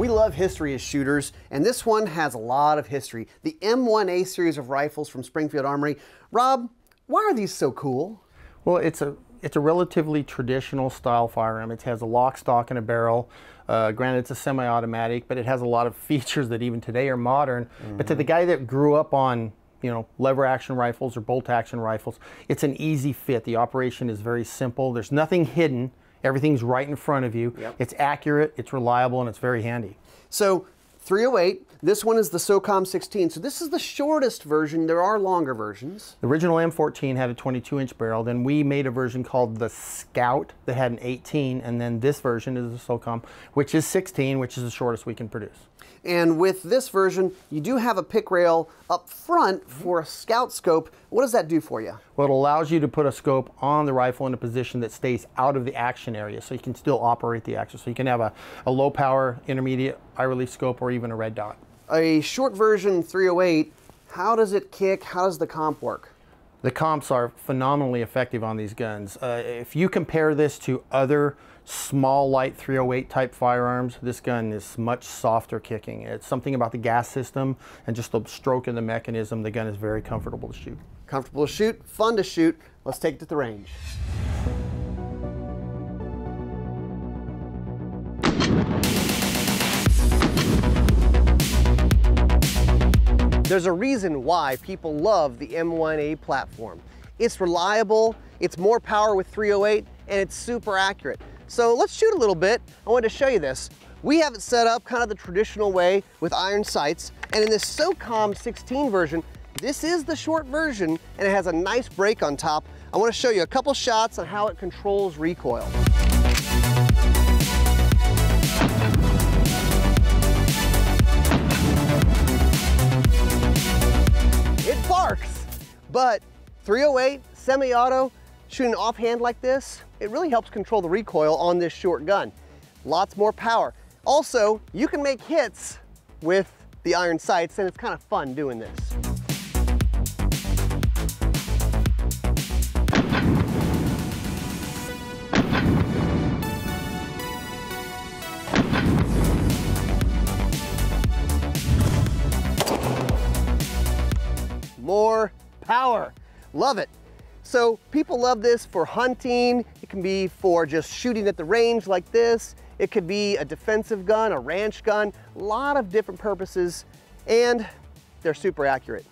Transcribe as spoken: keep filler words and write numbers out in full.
We love history as shooters, and this one has a lot of history. The M one A series of rifles from Springfield Armory. Rob, why are these so cool? Well, it's a It's a relatively traditional style firearm. It has a lock, stock, and a barrel. Uh, granted, it's a semi-automatic, but it has a lot of features that even today are modern. Mm-hmm. But to the guy that grew up on, you know, lever action rifles or bolt action rifles, it's an easy fit. The operation is very simple. There's nothing hidden. Everything's right in front of you. Yep. It's accurate, it's reliable, and it's very handy. So, three oh eight, this one is the SOCOM sixteen, so this is the shortest version. There are longer versions. The original M fourteen had a twenty-two inch barrel, then we made a version called the Scout that had an eighteen, and then this version is the SOCOM, which is sixteen, which is the shortest we can produce. And with this version, you do have a pick rail up front for a scout scope. What does that do for you? Well, it allows you to put a scope on the rifle in a position that stays out of the action area, so you can still operate the action. So you can have a, a low power, intermediate eye release scope, or even a red dot. A short version three oh eight, how does it kick? How does the comp work? The comps are phenomenally effective on these guns. Uh, if you compare this to other small light three oh eight type firearms, this gun is much softer kicking. It's something about the gas system and just the stroke and the mechanism. The gun is very comfortable to shoot. Comfortable to shoot, fun to shoot. Let's take it to the range. There's a reason why people love the M one A platform. It's reliable, it's more power with three oh eight, and it's super accurate. So let's shoot a little bit. I wanted to show you this. We have it set up kind of the traditional way with iron sights, and in this SOCOM sixteen version, this is the short version, and it has a nice break on top. I want to show you a couple shots on how it controls recoil. But three oh eight, semi-auto, shooting offhand like this, it really helps control the recoil on this short gun. Lots more power. Also, you can make hits with the iron sights, and it's kind of fun doing this. More power. Love it. So people love this for hunting. It can be for just shooting at the range like this. It could be a defensive gun, a ranch gun, a lot of different purposes, and they're super accurate.